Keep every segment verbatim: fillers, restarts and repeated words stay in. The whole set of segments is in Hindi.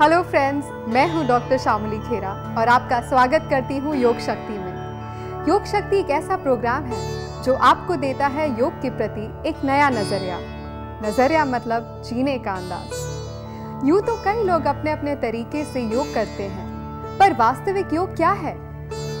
हेलो फ्रेंड्स, मैं हूं डॉक्टर शेली खेरा और आपका स्वागत करती हूं योग शक्ति में। योग शक्ति एक ऐसा प्रोग्राम है जो आपको देता है योग के प्रति एक नया नज़रिया। नज़रिया मतलब जीने का अंदाज। यूँ तो कई लोग अपने अपने तरीके से योग करते हैं, पर वास्तविक योग क्या है,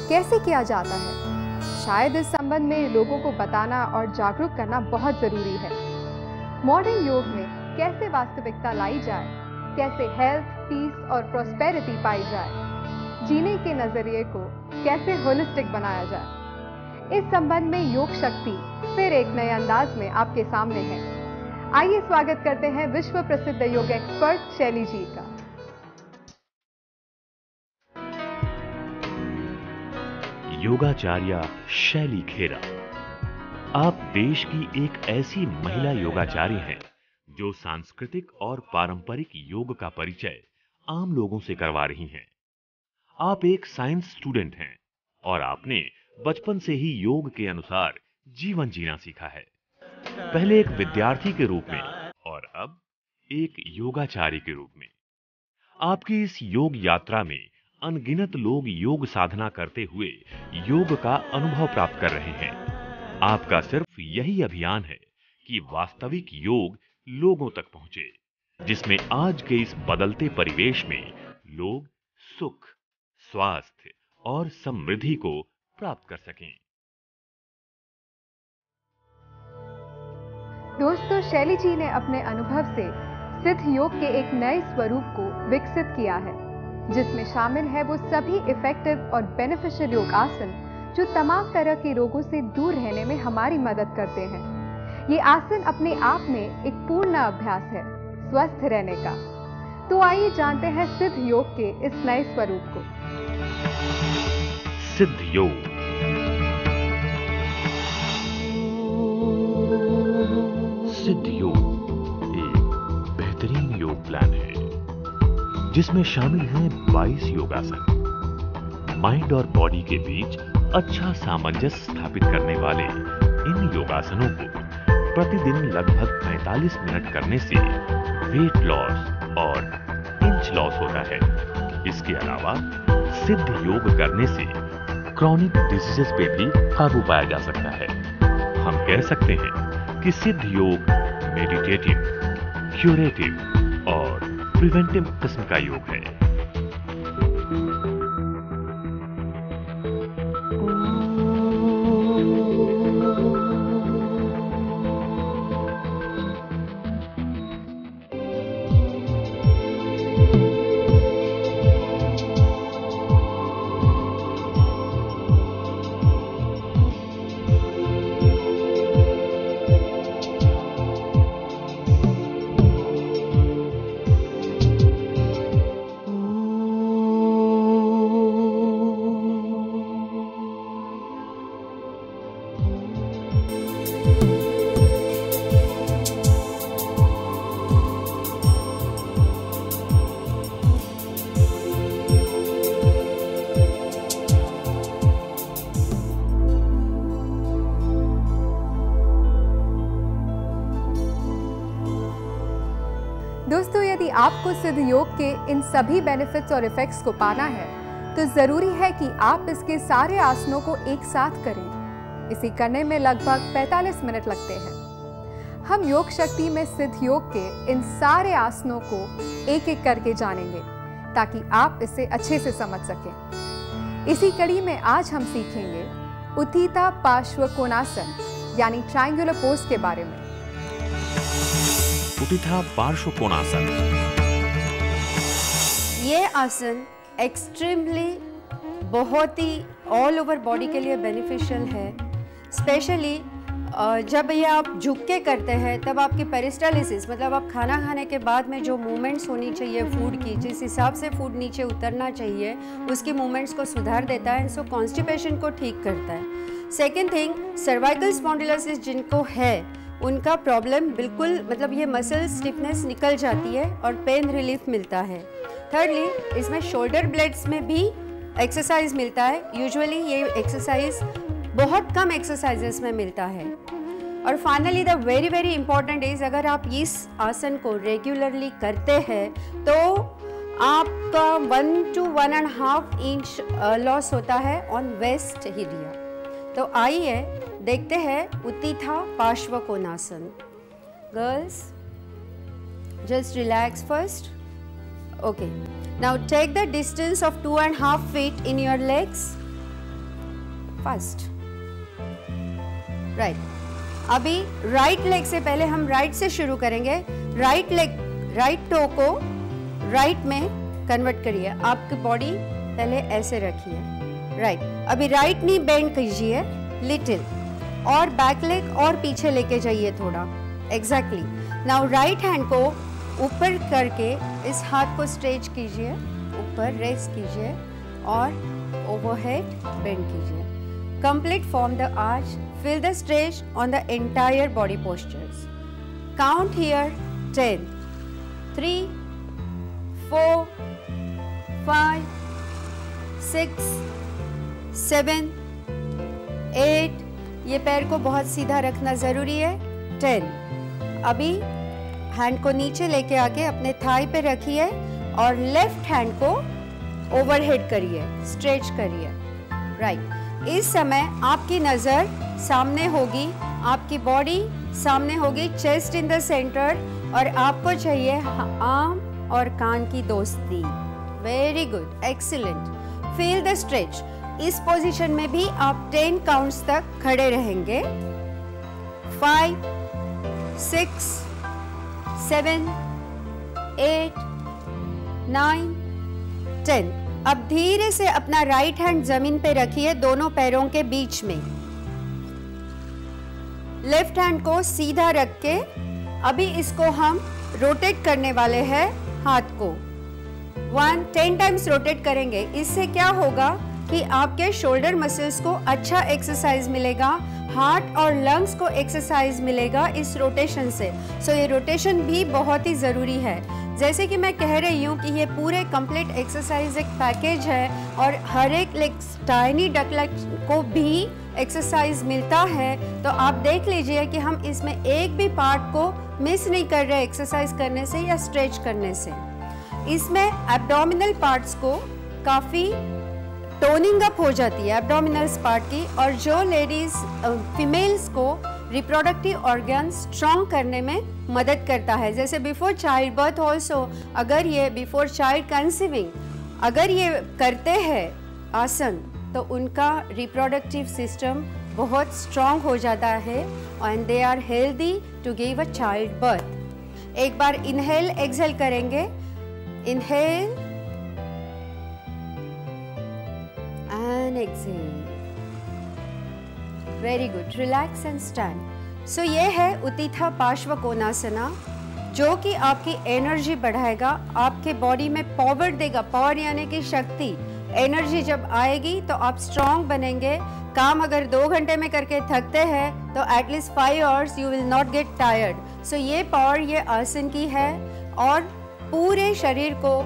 कैसे किया जाता है, शायद इस संबंध में लोगों को बताना और जागरूक करना बहुत ज़रूरी है। मॉडर्न योग में कैसे वास्तविकता लाई जाए, कैसे हेल्थ, पीस और प्रॉस्पेरिटी पाई जाए, जीने के नजरिए को कैसे होलिस्टिक बनाया जाए, इस संबंध में योग शक्ति फिर एक नए अंदाज में आपके सामने है। आइए स्वागत करते हैं विश्व प्रसिद्ध योग एक्सपर्ट शेली जी का। योगाचार्य शेली खेरा, आप देश की एक ऐसी महिला योगाचार्य हैं जो सांस्कृतिक और पारंपरिक योग का परिचय आम लोगों से करवा रही हैं। आप एक साइंस स्टूडेंट हैं और आपने बचपन से ही योग के अनुसार जीवन जीना सीखा है, पहले एक विद्यार्थी के रूप में और अब एक योगाचार्य के रूप में। आपकी इस योग यात्रा में अनगिनत लोग योग साधना करते हुए योग का अनुभव प्राप्त कर रहे हैं। आपका सिर्फ यही अभियान है कि वास्तविक योग लोगों तक पहुंचे, जिसमें आज के इस बदलते परिवेश में लोग सुख, स्वास्थ्य और समृद्धि को प्राप्त कर सकें। दोस्तों, शेली जी ने अपने अनुभव से सिद्ध योग के एक नए स्वरूप को विकसित किया है, जिसमें शामिल है वो सभी इफेक्टिव और बेनिफिशियल योग आसन जो तमाम तरह के रोगों से दूर रहने में हमारी मदद करते हैं। ये आसन अपने आप में एक पूर्ण अभ्यास है स्वस्थ रहने का। तो आइए जानते हैं सिद्ध योग के इस नए स्वरूप को। सिद्ध योग सिद्ध योग एक बेहतरीन योग प्लान है जिसमें शामिल हैं बाईस योगासन। माइंड और बॉडी के बीच अच्छा सामंजस्य स्थापित करने वाले इन योगासनों को प्रतिदिन लगभग पैंतालीस मिनट करने से वेट लॉस और इंच लॉस होता है। इसके अलावा सिद्ध योग करने से क्रॉनिक डिजीजेस पे भी काबू पाया जा सकता है। हम कह सकते हैं कि सिद्ध योग मेडिटेटिव, क्यूरेटिव और प्रिवेंटिव किस्म का योग है। दोस्तों, यदि आपको सिद्ध योग के इन सभी बेनिफिट्स और इफेक्ट्स को पाना है तो ज़रूरी है कि आप इसके सारे आसनों को एक साथ करें। इसी करने में लगभग पैंतालीस मिनट लगते हैं। हम योग शक्ति में सिद्ध योग के इन सारे आसनों को एक एक करके जानेंगे ताकि आप इसे अच्छे से समझ सकें। इसी कड़ी में आज हम सीखेंगे उत्थित पार्श्वकोणासन यानी ट्रायंगुलर पोज के बारे में। उत्थित पार्श्वकोणासन, ये आसन एक्सट्रीमली बहुत ही ऑल ओवर बॉडी के लिए बेनिफिशियल है। स्पेशली जब ये आप झुक के करते हैं तब आपकी पेरिस्टालिसिस, मतलब आप खाना खाने के बाद में जो मूवमेंट्स होनी चाहिए फूड की, जिस हिसाब से फूड नीचे उतरना चाहिए उसकी मूवमेंट्स को सुधार देता है। सो कॉन्स्टिपेशन को ठीक करता है। सेकेंड थिंग, सर्वाइकल स्पोंडिलोसिस जिनको है उनका प्रॉब्लम बिल्कुल, मतलब ये मसल स्टिफनेस निकल जाती है और पेन रिलीफ मिलता है। थर्डली, इसमें शोल्डर ब्लेड्स में भी एक्सरसाइज मिलता है। यूजुअली ये एक्सरसाइज बहुत कम एक्सरसाइजेस में मिलता है। और finally the very very important is, अगर आप इस आसन को रेगुलरली करते हैं तो आपका one two one and half inch loss होता है ऑन वेस्ट हिडिया। तो आइए देखते हैं Utthita Parshvakonasana. Girls just relax first. Okay, now take the distance of two and half feet in your legs first, right. अभी राइट लेग से पहले हम राइट से शुरू करेंगे। राइट लेग, राइट टो को राइट में कन्वर्ट करिए। आपकी बॉडी पहले ऐसे रखिए, राइट। अभी राइट नी बेंड कीजिए लिटिल और बैक लेग और पीछे लेके जाइए थोड़ा, एग्जैक्टली। नाउ राइट हैंड को ऊपर करके इस हाथ को स्ट्रेच कीजिए, ऊपर रेस कीजिए और ओवरहेड बेंड कीजिए। Complete form the arch, feel the stretch on the entire body postures. Count here ten, three, four, five, six, seven, eight. ये पैर को बहुत सीधा रखना ज़रूरी है। टेन। अभी हैंड को नीचे लेके आके अपने थाई पे रखिए और लेफ्ट हैंड को ओवरहेड करिए, स्ट्रेच करिए, राइट। इस समय आपकी नज़र सामने होगी, आपकी बॉडी सामने होगी, चेस्ट इन द सेंटर, और आपको चाहिए आर्म और कान की दोस्ती। Very good, excellent. Feel the stretch. इस पोजीशन में भी आप दस काउंट्स तक खड़े रहेंगे। Five, six, seven, eight, nine, ten. अब धीरे से अपना राइट हैंड जमीन पे रखिए, दोनों पैरों के बीच में। लेफ्ट हैंड को सीधा रख के अभी इसको हम रोटेट करने वाले हैं हाथ को। वन टेन टाइम्स रोटेट करेंगे। इससे क्या होगा कि आपके शोल्डर मसल्स को अच्छा एक्सरसाइज मिलेगा, हार्ट और लंग्स को एक्सरसाइज मिलेगा इस रोटेशन से। सो so, ये रोटेशन भी बहुत ही ज़रूरी है। जैसे कि मैं कह रही हूँ कि ये पूरे कंप्लीट एक्सरसाइज एक पैकेज है और हर एक लेग टाइनी डकलक को भी एक्सरसाइज मिलता है। तो आप देख लीजिए कि हम इसमें एक भी पार्ट को मिस नहीं कर रहे एक्सरसाइज करने से या स्ट्रेच करने से। इसमें एब्डोमिनल पार्ट्स को काफ़ी टोनिंग अप हो जाती है, एब्डोमिनल्स पार्ट की। और जो लेडीज़ फीमेल्स को रिप्रोडक्टिव ऑर्गन स्ट्रॉन्ग करने में मदद करता है, जैसे बिफोर चाइल्ड बर्थ ऑल्सो, अगर ये बिफोर चाइल्ड कंसीविंग अगर ये करते हैं आसन तो उनका रिप्रोडक्टिव सिस्टम बहुत स्ट्रॉन्ग हो जाता है and they are healthy to give a child birth. एक बार इनहेल एक्सहेल करेंगे, inhale and exhale. Very good. Relax and stand. So ये है उत्थित पार्श्वकोणासना, जो कि आपकी एनर्जी बढ़ाएगा, आपके बॉडी में पावर देगा। पावर यानी कि शक्ति, एनर्जी जब आएगी तो आप स्ट्रांग बनेंगे। काम अगर दो घंटे में करके थकते हैं तो at least five hours you will not get tired. So ये पावर ये आसन की है और पूरे शरीर को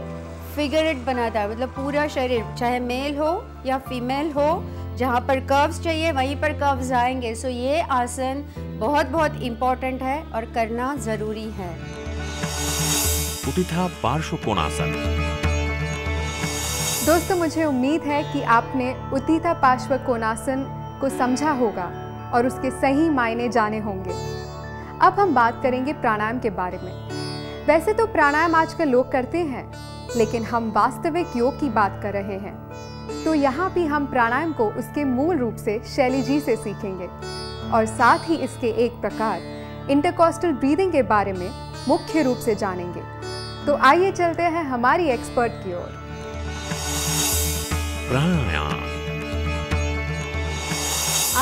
फिगरेट बनाता है, मतलब पूरा शरीर, चाहे मेल हो या फीमेल हो, जहाँ पर कर्व्स चाहिए वहीं पर कर्व्स आएंगे। सो ये आसन बहुत बहुत इम्पोर्टेंट है और करना ज़रूरी है। उत्थित पार्श्वकोणासन। दोस्तों, मुझे उम्मीद है कि आपने उत्थित पार्श्वकोणासन को समझा होगा और उसके सही मायने जाने होंगे। अब हम बात करेंगे प्राणायाम के बारे में। वैसे तो प्राणायाम आजकल लोग करते हैं, लेकिन हम वास्तविक योग की बात कर रहे हैं, तो यहाँ भी हम प्राणायाम को उसके मूल रूप से शैली जी से सीखेंगे और साथ ही इसके एक प्रकार इंटरकोस्टल ब्रीदिंग के बारे में मुख्य रूप से जानेंगे। तो आइए चलते हैं हमारी एक्सपर्ट की ओर। प्राणायाम।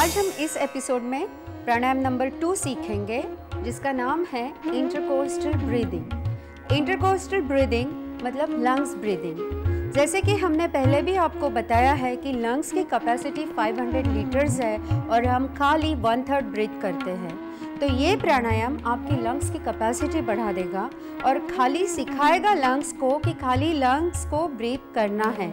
आज हम इस एपिसोड में प्राणायाम नंबर टू सीखेंगे, जिसका नाम है इंटरकोस्टल ब्रीदिंग। इंटरकोस्टल ब्रीदिंग मतलब लंग्स ब्रीदिंग। जैसे कि हमने पहले भी आपको बताया है कि लंग्स की कैपेसिटी पाँच सौ लीटर्स है और हम खाली वन थर्ड ब्रीथ करते हैं। तो ये प्राणायाम आपकी लंग्स की कैपेसिटी बढ़ा देगा और खाली सिखाएगा लंग्स को कि खाली लंग्स को ब्रीथ करना है।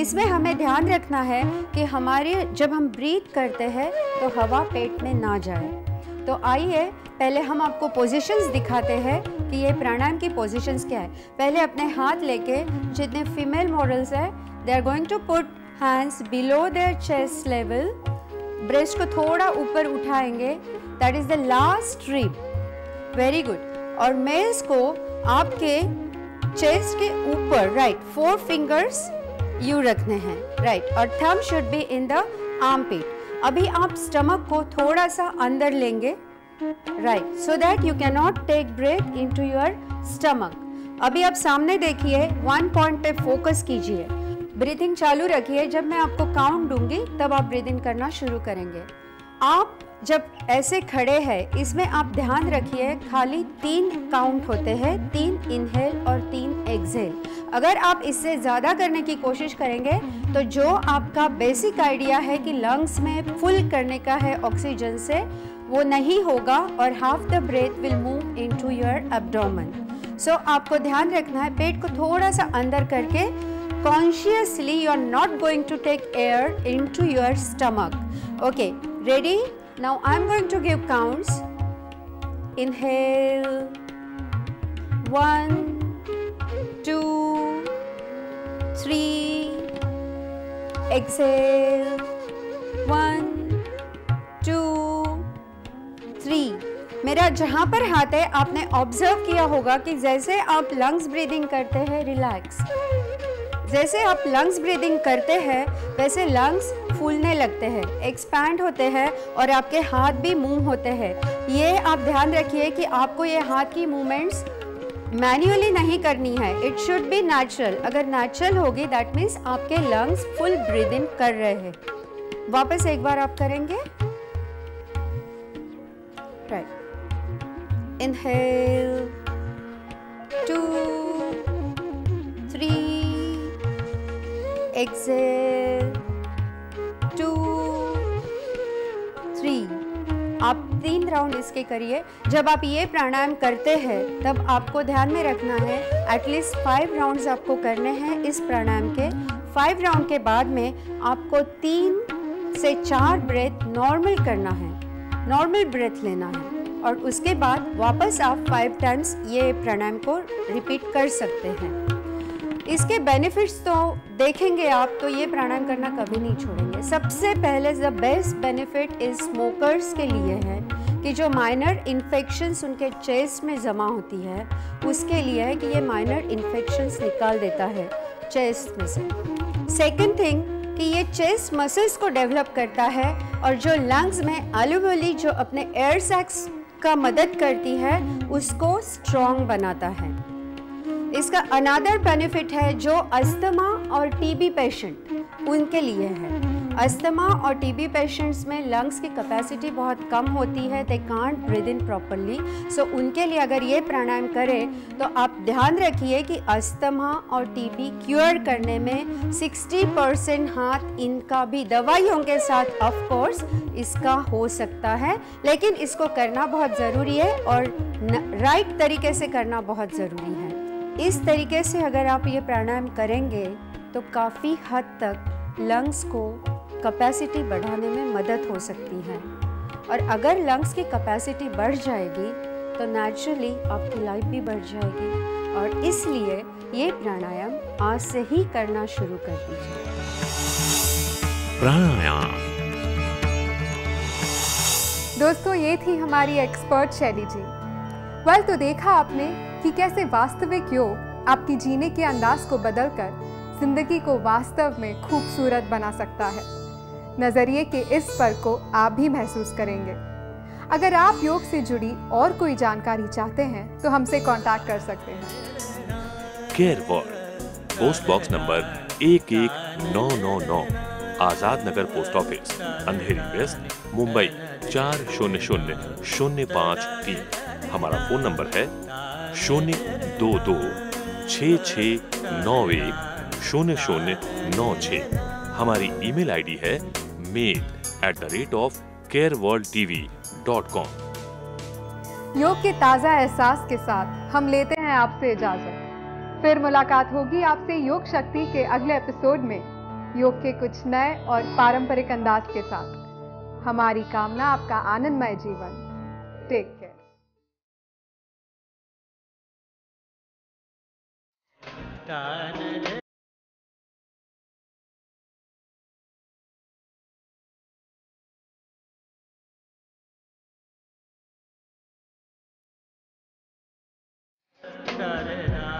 इसमें हमें ध्यान रखना है कि हमारे जब हम ब्रीथ करते हैं तो हवा पेट में ना जाए। तो आइए पहले हम आपको पोजीशंस दिखाते हैं कि ये प्राणायाम की पोजीशंस क्या है। पहले अपने हाथ लेके जितने फीमेल मॉडल्स हैं they are going to put hands below their chest level, breast को थोड़ा ऊपर उठाएंगे, that is the last strip, very good. और मेल्स को आपके चेस्ट के ऊपर राइट फोर फिंगर्स यू रखने हैं राइट, और thumb should be in the armpit. अभी आप स्टमक को थोड़ा सा अंदर लेंगे right, so that you can not take breath into your stomach. अभी आप सामने देखिए, वन पॉइंट पे फोकस कीजिए, ब्रीथिंग चालू रखिए। जब मैं आपको काउंट दूंगी तब आप ब्रीथिंग करना शुरू करेंगे। आप जब ऐसे खड़े हैं इसमें आप ध्यान रखिए, खाली तीन काउंट होते हैं, तीन इनहेल और तीन एक्सहेल। अगर आप इससे ज़्यादा करने की कोशिश करेंगे तो जो आपका बेसिक आइडिया है कि लंग्स में फुल करने का है ऑक्सीजन से, वो नहीं होगा और half the breath will move into your abdomen. So आपको ध्यान रखना है पेट को थोड़ा सा अंदर करके, consciously you are not going to take air into your stomach. Okay, ready? Now I am going to give counts. Inhale one two three, exhale one two three। मेरा जहाँ पर हाथ है आपने ऑब्जर्व किया होगा कि जैसे आप लंग्स ब्रीदिंग करते हैं रिलैक्स, जैसे आप लंग्स ब्रीदिंग करते हैं वैसे लंग्स फूलने लगते हैं, एक्सपैंड होते हैं और आपके हाथ भी मूव होते हैं। ये आप ध्यान रखिए कि आपको ये हाथ की मूवमेंट्स मैन्युअली नहीं करनी है, इट शुड बी नेचुरल। अगर नेचुरल होगी दैट मीन्स आपके लंग्स फुल ब्रीद इन कर रहे हैं। वापस एक बार आप करेंगे right, inhale two three, exhale two three. आप तीन राउंड इसके करिए। जब आप ये प्राणायाम करते हैं तब आपको ध्यान में रखना है एटलीस्ट फाइव राउंड्स आपको करने हैं इस प्राणायाम के। फाइव राउंड के बाद में आपको तीन से चार ब्रेथ नॉर्मल करना है, नॉर्मल ब्रेथ लेना है, और उसके बाद वापस आप फाइव टाइम्स ये प्राणायाम को रिपीट कर सकते हैं। इसके बेनिफिट्स तो देखेंगे आप, तो ये प्राणायाम करना कभी नहीं छोड़ेंगे। सबसे पहले the best benefit is smokers के लिए है कि जो माइनर इन्फेक्शंस उनके चेस्ट में जमा होती है उसके लिए है कि ये माइनर इन्फेक्शंस निकाल देता है चेस्ट में से। सेकंड थिंग कि ये चेस्ट मसल्स को डेवलप करता है, और जो लंग्स में एलोबोली जो अपने एयर सैक्स का मदद करती है उसको स्ट्रॉन्ग बनाता है। इसका अनादर बेनिफिट है जो अस्थमा और टीबी पेशेंट उनके लिए है। अस्थमा और टीबी पेशेंट्स में लंग्स की कैपेसिटी बहुत कम होती है, they can't breathe in properly, so उनके लिए अगर ये प्राणायाम करें तो आप ध्यान रखिए कि अस्थमा और टीबी क्योर करने में साठ परसेंट हाथ इनका भी दवाइयों के साथ ऑफ कोर्स इसका हो सकता है, लेकिन इसको करना बहुत ज़रूरी है और राइट तरीके से करना बहुत ज़रूरी है। इस तरीके से अगर आप ये प्राणायाम करेंगे तो काफ़ी हद तक लंग्स को कैपेसिटी बढ़ाने में मदद हो सकती है, और अगर लंग्स की कैपेसिटी बढ़ जाएगी तो नेचुरली आपकी लाइफ भी बढ़ जाएगी, और इसलिए ये प्राणायाम आज से ही करना शुरू कर दीजिए। प्राणायाम दोस्तों, ये थी हमारी एक्सपर्ट शेली जी। वेल, तो देखा आपने कि कैसे वास्तविक योग आपकी जीने के अंदाज को बदलकर जिंदगी को वास्तव में खूबसूरत बना सकता है। नज़रिए के इस फर्क को आप भी महसूस करेंगे। अगर आप योग से जुड़ी और कोई जानकारी चाहते हैं तो हमसे कांटेक्ट कर सकते हैं। Care world, post box number एक एक नौ नौ नौ, Azad Nagar post office, Andheri west, Mumbai चार शून्य शून्य शून्य पाँच तीन। हमारा फोन नंबर है शून्य दो दो छ छ नौ एक शून्य शून्य नौ छ। हमारी ईमेल आईडी है mail at the rate of care world T V dot com. योग के ताज़ा एहसास के साथ हम लेते हैं आपसे इजाजत। फिर मुलाकात होगी आपसे योग शक्ति के अगले एपिसोड में, योग के कुछ नए और पारंपरिक अंदाज के साथ। हमारी कामना आपका आनंदमय जीवन। Take care. ताने ताने